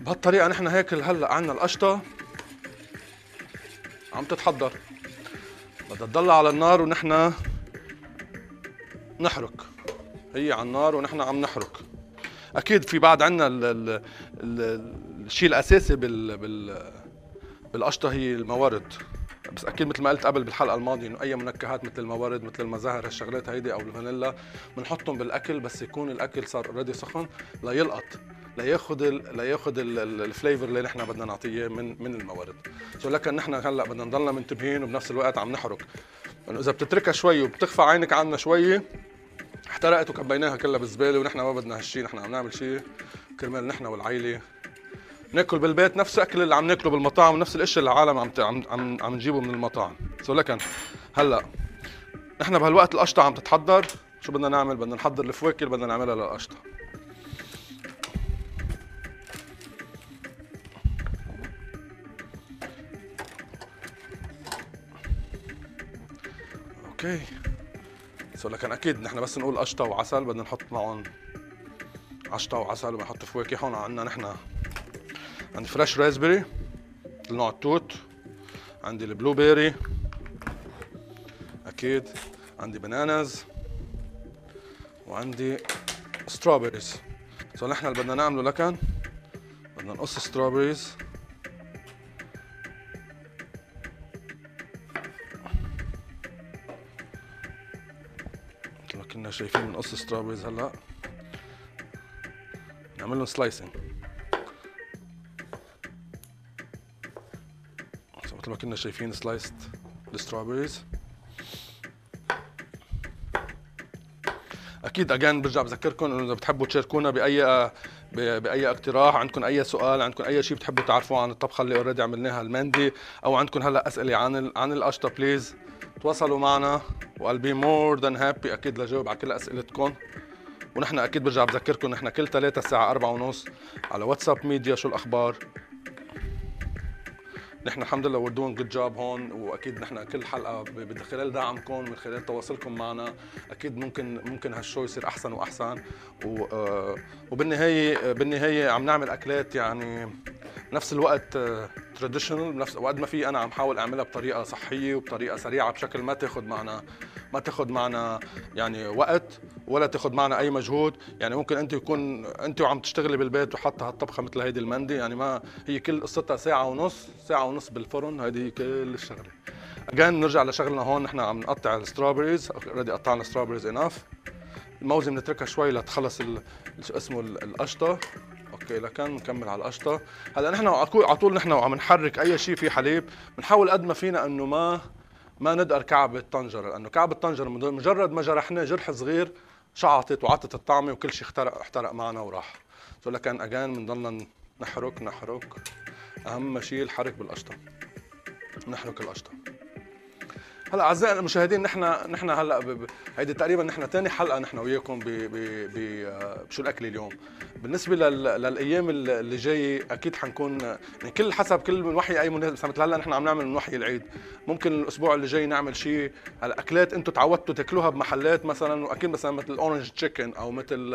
بهالطريقه نحن هيك هلا عندنا القشطه عم تتحضر، بدها تضل على النار ونحن نحرك، هي على النار ونحن عم نحرك. اكيد في بعد عندنا الشيء الاساسي بال بال بالقشطه هي الموارد، بس اكيد مثل ما قلت قبل بالحلقه الماضيه انه اي منكهات مثل الموارد، مثل المزهر، هالشغلات هيدي او الفانيلا بنحطهم بالاكل، بس يكون الاكل صار اوريدي سخن ليلقط، لياخذ لياخذ الفليفر اللي نحن بدنا نعطيه اياه من من الموارد. سو لكن نحن هلا بدنا نضلنا منتبهين وبنفس الوقت عم نحرك، لانه يعني اذا بتتركها شوي وبتخفى عينك عنا شويه احترقت وكبيناها كلها بالزباله، ونحن ما بدنا هالشيء، نحن عم نعمل شيء كرمال نحن والعائله ناكل بالبيت نفس الاكل اللي عم ناكله بالمطاعم، ونفس الاشي اللي العالم عم عم عم نجيبه من المطاعم. سو لكن هلا نحن بهالوقت القشطه عم تتحضر، شو بدنا نعمل؟ بدنا نحضر الفواكه اللي بدنا نعملها للقشطه. اوكي. سو لكن اكيد نحن بس نقول قشطه وعسل، بدنا نحط معهم قشطه وعسل ونحط فواكه. هون عندنا نحن عندي فريش رازبري نوع التوت، عندي البلو بيري، اكيد عندي بناناز، وعندي ستروبريز. سو نحن اللي بدنا نعمله لكن بدنا نقص ستروبريز مثل ما كنا شايفين، بنقص ستروبريز هلا نعمل لهم سلايسنج مثل ما كنا شايفين، سلايسد الستروبريز. اكيد اجان برجع بذكركم انه اذا بتحبوا تشاركونا باي باي اقتراح، عندكم اي سؤال، عندكم اي شيء بتحبوا تعرفوه عن الطبخه اللي اوريدي عملناها المندي، او عندكم هلا اسئله عن عن القشطه، بليز تواصلوا معنا وقلبي مور ذان هابي اكيد لجاوب على كل اسئلتكم. ونحن اكيد برجع بذكركم نحن كل ثلاثة الساعه أربعة ونص على واتساب ميديا شو الاخبار. نحن الحمد لله we're doing good job هون، واكيد نحن كل حلقه من خلال دعمكم، من خلال تواصلكم معنا اكيد ممكن ممكن هالشو يصير احسن واحسن. و وبالنهايه بالنهايه عم نعمل اكلات يعني نفس الوقت تراديشنال، بنفس وقد ما في انا عم حاول اعملها بطريقه صحيه وبطريقه سريعه، بشكل ما تاخذ معنا ما تاخذ معنا يعني وقت ولا تاخذ معنا اي مجهود. يعني ممكن انت يكون انت وعم تشتغلي بالبيت وحاطه هالطبخه مثل هيدي المندي، يعني ما هي كل قصتها ساعه ونص ساعه ونص بالفرن، هيدي كل الشغله. اجان نرجع لشغلنا هون، نحن عم نقطع الستروبريز، اوريدي قطعنا الستروبريز اناف. الموزه بنتركها شوي لتخلص شو اسمه القشطه. اوكي لكن نكمل على القشطه. هلا نحن على طول نحن وعم نحرك اي شيء فيه حليب بنحاول قد ما فينا انه ما ما ندقر كعب الطنجره، لانه كعب الطنجره مجرد ما جرحناه جرح صغير شعطت وعطت الطعمه وكل شيء اخترق احترق معنا وراح. سو لكن اجان بنضلنا نحرك نحرك، اهم شيء الحرك بالقشطه، نحرك القشطه. هلا اعزائي المشاهدين نحن نحن هلا ب... هيدي تقريبا نحن ثاني حلقه نحن وياكم ب... ب... ب... بشو الاكل اليوم. بالنسبه لل... للايام اللي جايه اكيد حنكون يعني كل حسب كل من وحي اي مناسبه، مثل هلا نحن عم نعمل من وحي العيد، ممكن الاسبوع اللي جاي نعمل شيء على اكلات انتم تعودتوا تاكلوها بمحلات مثلا، واكيد مثلا مثل اورنج تشيكن او مثل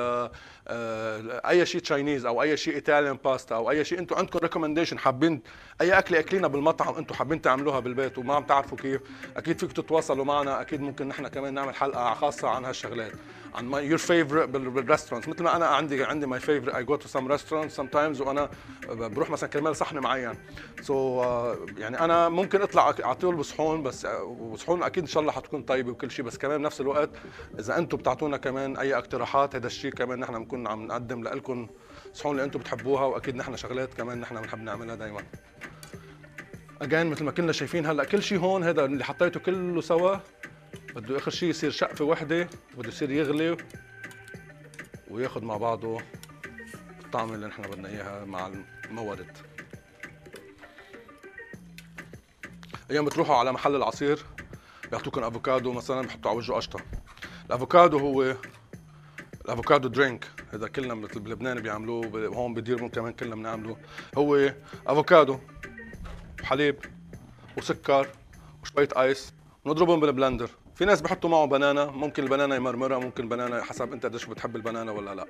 اي شيء تشاينيز او اي شيء ايطاليان باستا او اي شيء انتم عندكم ريكومنديشن، حابين اي اكله اكلينا بالمطعم انتم حابين تعملوها بالبيت وما عم تعرفوا كيف، اكيد فيكم تتواصلوا معنا، اكيد ممكن نحن كمان نعمل حلقه خاصه عن هالشغلات، عن ماي يور فيفورت بالريستورانتس، مثل ما انا عندي عندي ماي فيفورت اي جو تو سم ريستورانتس سم تايمز، وانا بروح مثلا كرمال صحن معين. سو so, uh, يعني انا ممكن اطلع على طول بصحون، بس وصحون اكيد ان شاء الله حتكون طيبه وكل شيء، بس كمان بنفس الوقت اذا انتم بتعطونا كمان اي اقتراحات، هذا الشيء كمان نحن بنكون عم نقدم لكم صحون اللي انتم بتحبوها، واكيد نحن شغلات كمان نحن بنحب نعملها دائما. اجين مثل ما كنا شايفين هلا كل شيء هون، هذا اللي حطيته كله سوا، بده اخر شيء يصير شقفه وحده، بده يصير يغلي وياخذ مع بعضه الطعم اللي نحن بدنا اياها مع الموارد. ايام بتروحوا على محل العصير بيعطوكم افوكادو مثلا، بحطوا على وجهه قشطه. الافوكادو هو الافوكادو درينك، هذا كلنا مثل بلبنان بيعملوه، هون بديرهم كمان كلنا بنعمله. هو افوكادو وحليب وسكر وشويه ايس ونضربهم بالبلندر. في ناس بحطوا معه بنانا، ممكن البنانا يمرمرها، ممكن بنانا حسب انت قديش بتحب البنانا ولا لا،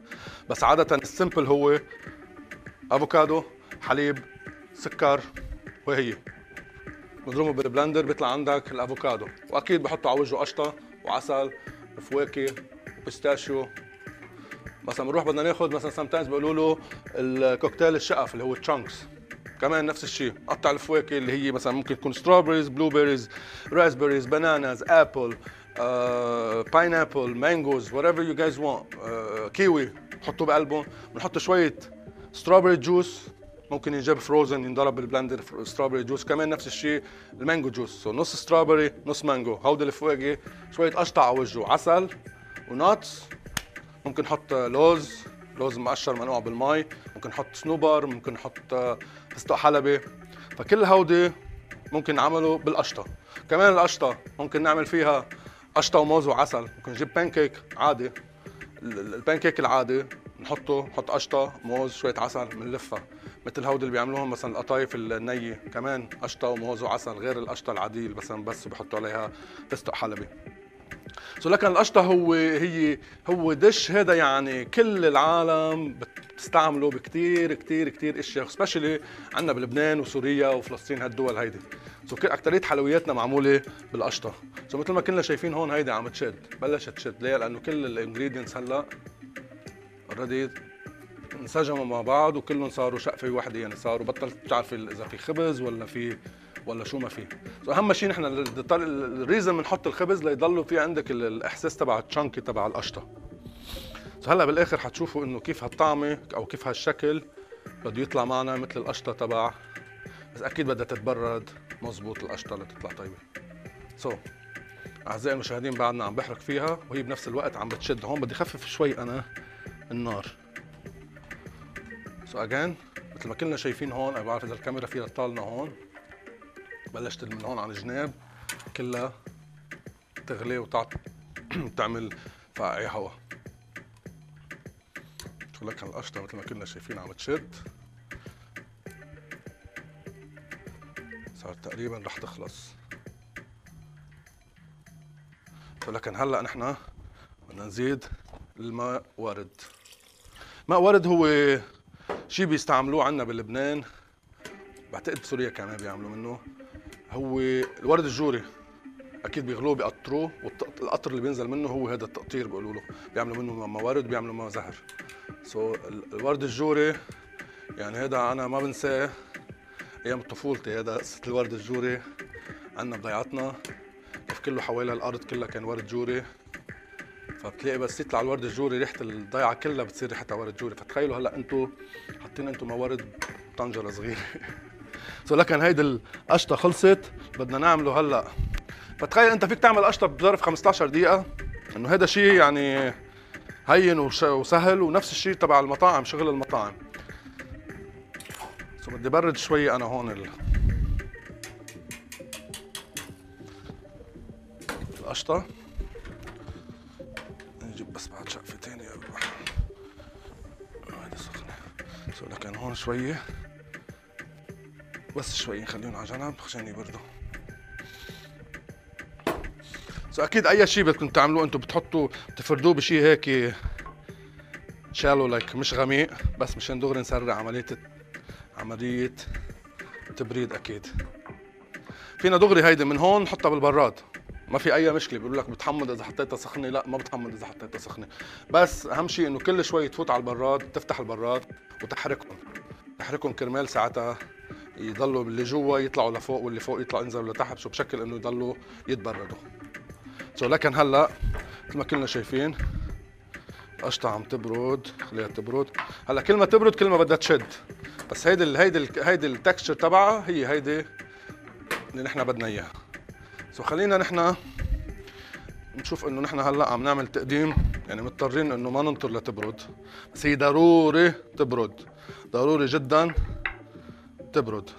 بس عاده السمبل هو افوكادو حليب سكر وهي بنضربهم بالبلندر بيطلع عندك الافوكادو، واكيد بحطوا على وجهه قشطه وعسل وفواكه وبيستاشيو. مثلا بنروح بدنا ناخذ مثلا سام تايمز بيقولوا له الكوكتيل الشقف اللي هو تشانكس، كمان نفس الشيء، قطع الفواكه اللي هي مثلا ممكن تكون ستروبريز، بلو بيريز، راسبيريز، باناناز، ابل، باينابل، مانجوز، وات ايفر يو جايز وانت، كيوي بحطوه بقلبهم، بنحط شويه ستروبري جوس ممكن ينجاب فروزن ينضرب بالبلندر ستروبري جوس، كمان نفس الشيء المانجو جوس، so نص ستروبري نص مانجو، هودي الفواكه شويه قشطه على وجهه، عسل وناتس، ممكن نحط لوز، لوز مقشر منقوع بالمي، ممكن نحط صنوبر، ممكن نحط فستق حلبي، فكل هودي ممكن نعمله بالقشطه. كمان القشطه ممكن نعمل فيها قشطه وموز وعسل، ممكن نجيب بانكيك عادي، البانكيك العادي نحطه، نحط قشطه موز شويه عسل بنلفها، مثل هودي اللي بيعملوهم مثلا القطايف النيه، كمان قشطه وموز وعسل غير القشطه العاديه مثلا بس بحطوا عليها فستق حلبي. سو لكن القشطه هو هي هو دش هذا، يعني كل العالم بتستعمله بكثير كثير كثير اشياء، سبيشلي عندنا بلبنان وسوريا وفلسطين هالدول هيدي. سو اكثريه حلوياتنا معموله بالقشطه. سو مثل ما كنا شايفين هون هيدي عم تشد، بلشت تشد، ليه؟ لانه كل الانجريدينتس هلا اوريدي انسجموا مع بعض وكلهم صاروا شقفه وحده، يعني صاروا بطلت بتعرفي اذا في خبز ولا في ولا شو ما فيه. سو اهم شيء نحن الريزن بنحط الخبز ليضلوا في عندك الاحساس تبع التشانكي تبع القشطه. سو هلا بالاخر حتشوفوا انه كيف هالطعمه او كيف هالشكل بده يطلع معنا مثل القشطه تبع، بس اكيد بدها تتبرد مزبوط القشطه لتطلع طيبه. سو اعزائي المشاهدين بعدنا عم بحرك فيها وهي بنفس الوقت عم بتشد، هون بدي خفف شوي انا النار. سو اجين مثل ما كلنا شايفين هون، انا بعرف اذا الكاميرا فيها تطالنا هون، بلشت من هون عن الجناب كلها تغلي وتعمل فقاعي هوا. شو لك هالقشطه مثل ما كنا شايفين عم تشد، صارت تقريبا رح تخلص. ولكن هلا نحن بدنا نزيد الماء ورد. ماء ورد هو شيء بيستعملوه عندنا بلبنان، بعتقد بسوريا كمان بيعملوا منه، هو الورد الجوري، اكيد بيغلوه بيقطروه، والقطر اللي بينزل منه هو هذا التقطير بيقولوا له، بيعملوا منه موارد بيعملوا منه زهر. سو so, الورد الجوري يعني هذا انا ما بنساه ايام طفولتي، هذا قصه الورد الجوري عندنا بضيعتنا، كيف كله حوالي الارض كلها كان ورد جوري، فبتلاقي بس يطلع الورد الجوري ريحه الضيعه كلها بتصير ريحتها ورد جوري، فتخيلوا هلا انتم حاطين انتم موارد بطنجره صغيره. سو لكن هيدي القشطه خلصت، بدنا نعمله هلا. فتخيل انت فيك تعمل قشطه بظرف خمسطعش دقيقه، انه هذا شيء يعني هين وسهل، ونفس الشيء تبع المطاعم شغل المطاعم. سو بدي برد شوي انا هون ال... القشطه، نجيب بس بعد شقفه ثانيه هيدي سخنه. سو لكن هون شويه بس شوي نخليهم على جنب عشان يبردوا. سو اكيد اي شيء بدكم تعملوه انتم بتحطوا بتفردوه بشيء هيك شالو لايك مش غميق، بس مشان دغري نسرع عمليه عمليه تبريد. اكيد فينا دغري هيدي من هون نحطها بالبراد، ما في اي مشكله. بيقول لك بتحمض اذا حطيتها سخنه، لا ما بتحمض اذا حطيتها سخنه، بس اهم شيء انه كل شوي تفوت على البراد، تفتح البراد وتحركهم تحركهم كرمال ساعتها يضلوا اللي جوا يطلعوا لفوق واللي فوق يطلع ينزلوا لتحت، سو بشكل انه يضلوا يتبردوا. سو لكن هلا مثل ما كلنا شايفين قشطه عم تبرد، خليها تبرد. هلا كل ما تبرد كل ما بدها تشد، بس هيدي ال هيدي ال هيدي التكستشر تبعها هي هيدي اللي نحن بدنا اياها. سو خلينا نحن نشوف انه نحن هلا عم نعمل تقديم، يعني مضطرين انه ما ننطر لتبرد، بس هي ضروري تبرد، ضروري جدا تبرد.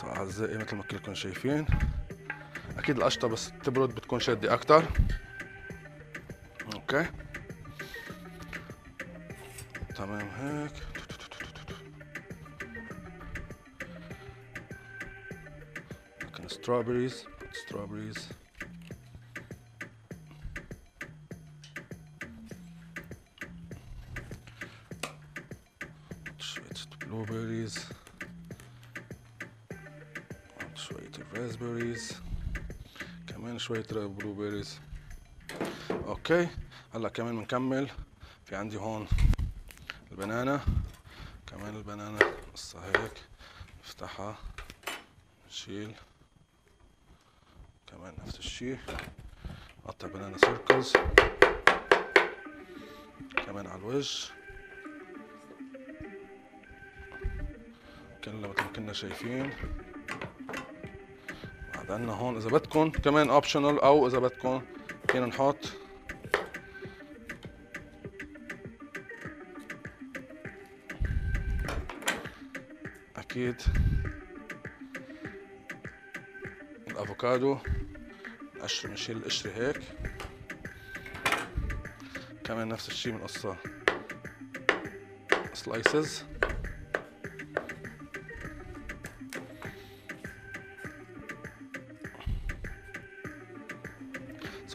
سو اعزائي مثل ما كلكم شايفين اكيد القشطه بس تبرد بتكون شاده اكثر. اوكي تمام هيك. لكن ستروبريز ستروبريز blueberries شوية الرازبريز، كمان شوية بلوبيريز. اوكي هلا كمان بنكمل. في عندي هون البنانة، كمان البنانة قصة هيك نفتحها نشيل، كمان نفس الشيء نقطع بنانة سيركلز كمان على الوجه. كلنا مثل ما كنا شايفين بعد عنا هون اذا بدكم كمان اوبشنال، او اذا بدكم فينا نحط اكيد الافوكادو، قشر نشيل القشره هيك، كمان نفس الشيء بنقصها سلايسز.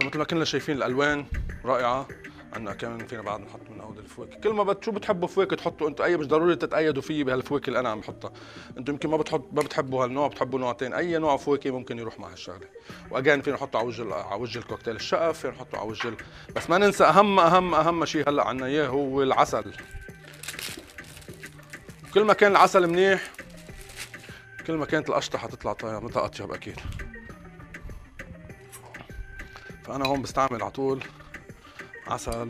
مثل ما كنا شايفين الالوان رائعه. عندنا كمان فينا بعد نحط من عود الفواكه، كل ما شو بتحبوا فواكه تحطوا انتم، اي مش ضروري تتقيدوا فيه بهالفواكه اللي انا عم بحطها، انتم يمكن ما بتحط ما بتحبوا هالنوع، بتحبوا نوع ثاني، اي نوع فواكه ممكن يروح مع هالشغله. واجان فينا نحطه على وجه على وجه الكوكتيل الشقف، فينا نحطه على وجه، بس ما ننسى اهم اهم اهم شيء هلا عندنا اياه هو العسل. كل ما كان العسل منيح كل ما كانت القشطه حتطلع طعمتها اطيب اكيد. فأنا هون بستعمل على طول عسل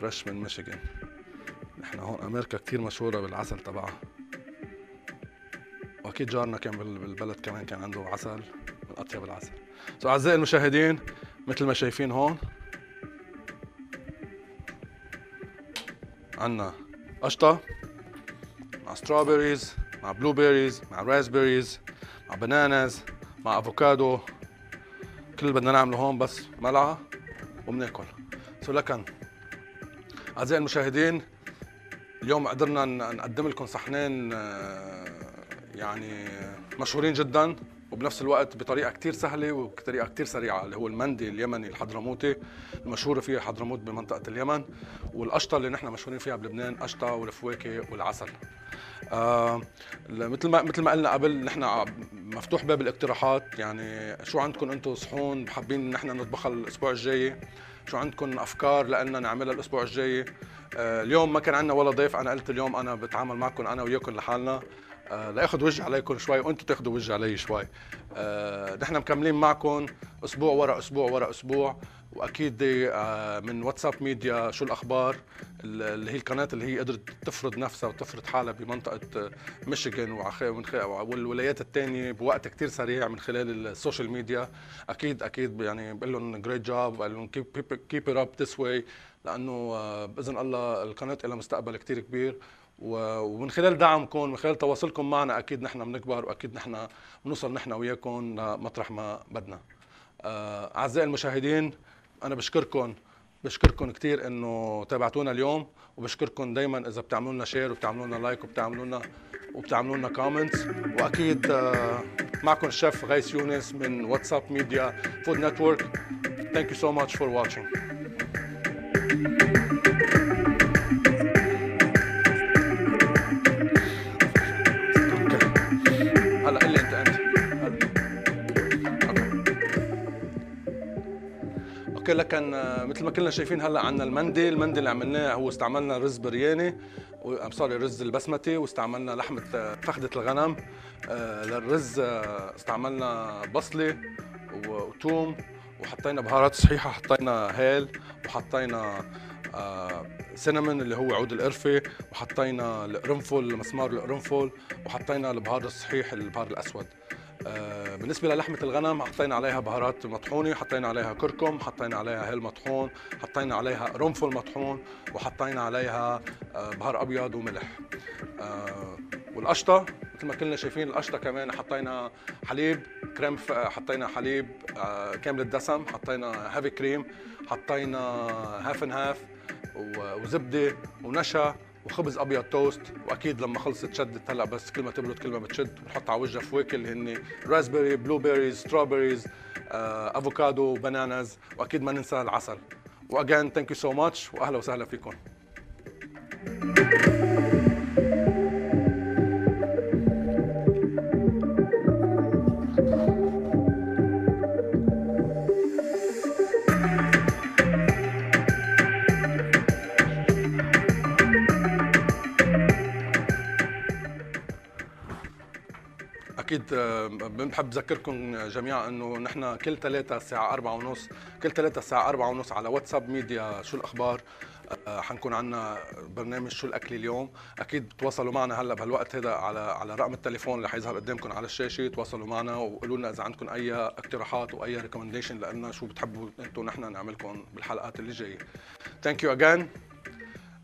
فريش من ميشيغن، نحن هون أمريكا كتير مشهورة بالعسل تبعها، وأكيد جارنا كان بالبلد كمان كان عنده عسل من أطيب العسل. سو أعزائي المشاهدين مثل ما شايفين هون عنا قشطة مع ستروبريز مع بلوبيريز مع رازبريز مع بناناز مع أفوكادو، كل اللي بدنا نعمله هون بس ملعقه وبناكل. سو لكن اعزائي المشاهدين اليوم قدرنا نقدم لكم صحنين يعني مشهورين جدا، وبنفس الوقت بطريقه كثير سهله وبطريقه كثير سريعه، اللي هو المندي اليمني الحضرموتي المشهوره فيها حضرموت بمنطقه اليمن، والقشطه اللي نحن مشهورين فيها بلبنان، قشطه والفواكه والعسل. آه مثل ما مثل ما قلنا قبل نحن مفتوح باب الاقتراحات، يعني شو عندكم انتم صحون حابين نحن نطبخها الاسبوع الجاي، شو عندكم افكار لنا نعملها الاسبوع الجاي. آه اليوم ما كان عندنا ولا ضيف، انا قلت اليوم انا بتعامل معكم انا وياكم لحالنا، آه لا اخذ وجه عليكم شوي وانتم تاخذوا وجه علي شوي. آه نحن مكملين معكم اسبوع ورا اسبوع ورا اسبوع، واكيد من واتساب ميديا شو الاخبار اللي هي القناه اللي هي قدرت تفرض نفسها وتفرض حالها بمنطقه ميشيغن والولايات الثانيه بوقت كثير سريع من خلال السوشيال ميديا. اكيد اكيد يعني بقول لهم جريت جوب، بقول لهم كيب ات اب ذس واي، لانه باذن الله القناه لها مستقبل كثير كبير، ومن خلال دعمكم من خلال تواصلكم معنا اكيد نحن بنكبر، واكيد نحن بنوصل نحن وياكم لمطرح ما بدنا. اعزائي المشاهدين أنا بشكركم بشكركم كثير إنه تابعتونا اليوم، وبشكركم دايماً إذا بتعملوا لنا شير وبتعملوا لنا لايك وبتعملوا لنا وبتعملوا لنا كومنتس. وأكيد معكم الشيف غيث يونس من واتساب ميديا فود نتورك. Thank you so much for watching. لكن مثل ما كلنا شايفين هلا عندنا المندي، المندي اللي عملناه هو استعملنا رز برياني ام سوري رز البسمتي، واستعملنا لحمه فخده الغنم. للرز استعملنا بصله وثوم، وحطينا بهارات صحيحه، حطينا هيل وحطينا آه سينامون اللي هو عود القرفه، وحطينا القرنفل مسمار القرنفل، وحطينا البهار الصحيح البهار الاسود. آه بالنسبه للحمه الغنم حطينا عليها بهارات مطحونه، حطينا عليها كركم، حطينا عليها هيل مطحون، حطينا عليها قرنفل مطحون، وحطينا عليها آه بهار ابيض وملح. آه والقشطه مثل ما كلنا شايفين القشطه كمان حطينا حليب كريم، حطينا حليب آه كامل الدسم، حطينا هافي كريم، حطينا هاف ان هاف وزبده ونشا وخبز ابيض توست. واكيد لما خلصت شدت هلا بس كل ما تبرد كل ما بتشد، ونحط على وجهها فواكه اللي هن رازبري، بلو بيريز، ستروبريز، آه، افوكادو، باناناز، واكيد ما ننسى العسل. واجين ثانك يو سو ماتش واهلا وسهلا فيكم. أكيد بنحب أذكركم جميعا إنه نحن كل ثلاثة الساعة أربعة ونص، كل ثلاثة الساعة أربعة ونص على واتساب ميديا شو الأخبار حنكون عندنا برنامج شو الأكلة اليوم. أكيد تواصلوا معنا هلا بهالوقت هذا على على رقم التليفون اللي حيظهر قدامكم على الشاشة، تواصلوا معنا وقولوا لنا إذا عندكم أي اقتراحات وأي ريكومنديشن لنا شو بتحبوا أنتم نحن نعملكم بالحلقات اللي جاية. Thank you again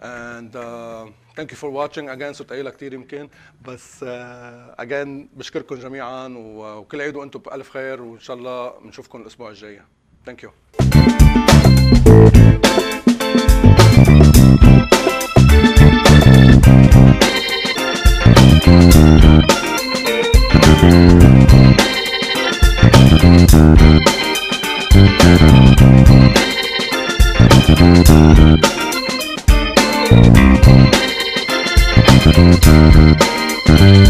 and uh, Thank you for watching again. صرت قايلها كثير يمكن بس again بشكركم جميعا وكل عيد وانتم بألف خير، وان شاء الله بنشوفكم الاسبوع الجاي. Thank you. We'll be right back.